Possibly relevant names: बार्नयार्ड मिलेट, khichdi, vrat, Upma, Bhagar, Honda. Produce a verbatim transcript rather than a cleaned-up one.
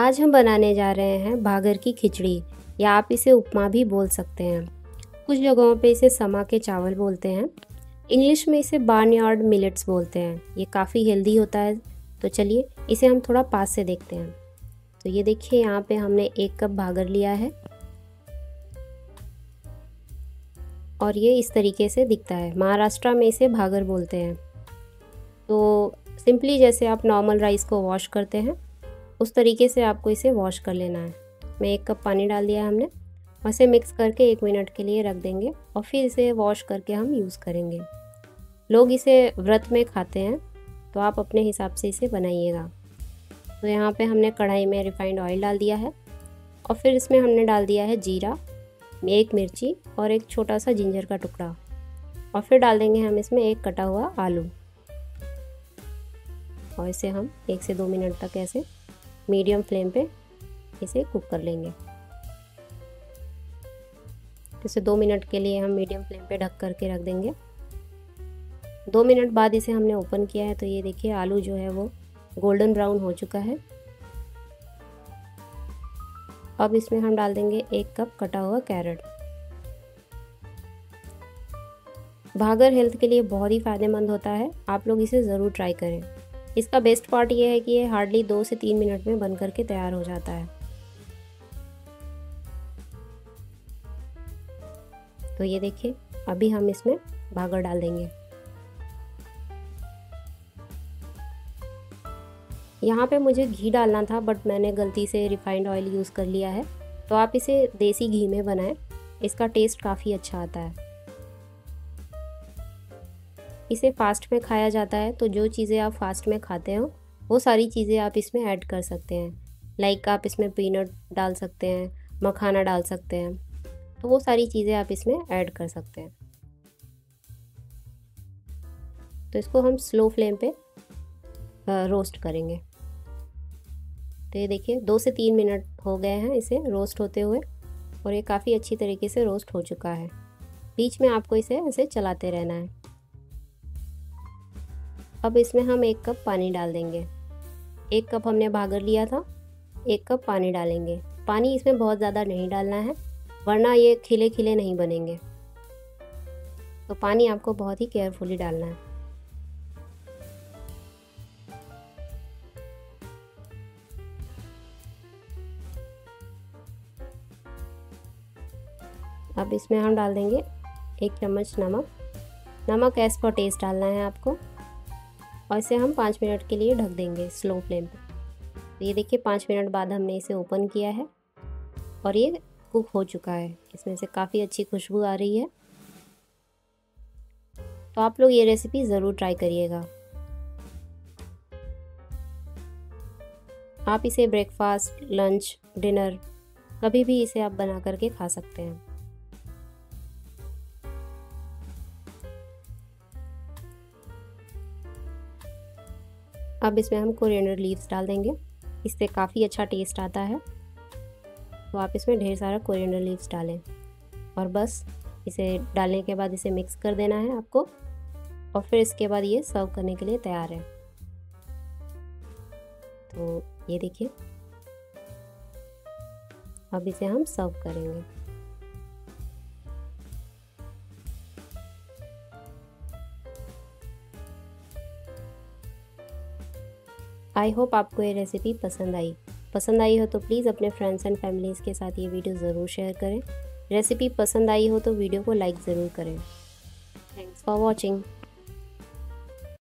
आज हम बनाने जा रहे हैं भागर की खिचड़ी, या आप इसे उपमा भी बोल सकते हैं। कुछ जगहों पे इसे समा के चावल बोलते हैं। इंग्लिश में इसे बार्नयार्ड मिलेट्स बोलते हैं। ये काफ़ी हेल्दी होता है। तो चलिए इसे हम थोड़ा पास से देखते हैं। तो ये देखिए, यहाँ पे हमने एक कप भागर लिया है और ये इस तरीके से दिखता है। महाराष्ट्र में इसे भागर बोलते हैं। तो सिंपली जैसे आप नॉर्मल राइस को वॉश करते हैं, उस तरीके से आपको इसे वॉश कर लेना है। मैं एक कप पानी डाल दिया है हमने। इसे मिक्स करके एक मिनट के लिए रख देंगे और फिर इसे वॉश करके हम यूज़ करेंगे। लोग इसे व्रत में खाते हैं, तो आप अपने हिसाब से इसे बनाइएगा। तो यहाँ पे हमने कढ़ाई में रिफाइंड ऑयल डाल दिया है और फिर इसमें हमने डाल दिया है जीरा, एक मिर्ची और एक छोटा सा जिंजर का टुकड़ा, और फिर डाल देंगे हम इसमें एक कटा हुआ आलू। और इसे हम एक से दो मिनट तक ऐसे मीडियम फ्लेम पे इसे कुक कर लेंगे। इसे दो मिनट के लिए हम मीडियम फ्लेम पे ढक करके रख देंगे। दो मिनट बाद इसे हमने ओपन किया है, तो ये देखिए आलू जो है वो गोल्डन ब्राउन हो चुका है। अब इसमें हम डाल देंगे एक कप कटा हुआ कैरेट। भागर हेल्थ के लिए बहुत ही फ़ायदेमंद होता है। आप लोग इसे ज़रूर ट्राई करें। इसका बेस्ट पार्ट ये है कि ये हार्डली दो से तीन मिनट में बन करके तैयार हो जाता है। तो ये देखिए, अभी हम इसमें भागर डाल देंगे। यहाँ पे मुझे घी डालना था, बट मैंने गलती से रिफाइंड ऑयल यूज़ कर लिया है। तो आप इसे देसी घी में बनाएं, इसका टेस्ट काफ़ी अच्छा आता है। इसे फास्ट में खाया जाता है, तो जो चीज़ें आप फास्ट में खाते हो वो सारी चीज़ें आप इसमें ऐड कर सकते हैं। लाइक आप इसमें पीनट डाल सकते हैं, मखाना डाल सकते हैं, तो वो सारी चीज़ें आप इसमें ऐड कर सकते हैं। तो इसको हम स्लो फ्लेम पे रोस्ट करेंगे। तो ये देखिए, दो से तीन मिनट हो गए हैं इसे रोस्ट होते हुए, और ये काफ़ी अच्छी तरीके से रोस्ट हो चुका है। बीच में आपको इसे ऐसे चलाते रहना है। अब इसमें हम एक कप पानी डाल देंगे। एक कप हमने भागर लिया था, एक कप पानी डालेंगे। पानी इसमें बहुत ज़्यादा नहीं डालना है, वरना ये खिले खिले नहीं बनेंगे। तो पानी आपको बहुत ही केयरफुली डालना है। अब इसमें हम डाल देंगे एक चम्मच नमक। नमक एज पर टेस्ट डालना है आपको, और इसे हम पाँच मिनट के लिए ढक देंगे स्लो फ्लेम पे। तो ये देखिए, पाँच मिनट बाद हमने इसे ओपन किया है और ये कुक हो चुका है। इसमें से काफ़ी अच्छी खुशबू आ रही है। तो आप लोग ये रेसिपी ज़रूर ट्राई करिएगा। आप इसे ब्रेकफास्ट, लंच, डिनर, कभी भी इसे आप बना करके खा सकते हैं। अब इसमें हम कोरिएंडर लीव्स डाल देंगे। इससे काफ़ी अच्छा टेस्ट आता है। तो आप इसमें ढेर सारा कोरिएंडर लीव्स डालें और बस इसे डालने के बाद इसे मिक्स कर देना है आपको, और फिर इसके बाद ये सर्व करने के लिए तैयार है। तो ये देखिए, अब इसे हम सर्व करेंगे। आई होप आपको ये रेसिपी पसंद आई। पसंद आई हो तो प्लीज़ अपने फ्रेंड्स एंड फैमिलीज़ के साथ ये वीडियो ज़रूर शेयर करें। रेसिपी पसंद आई हो तो वीडियो को लाइक ज़रूर करें। Thanks for watching.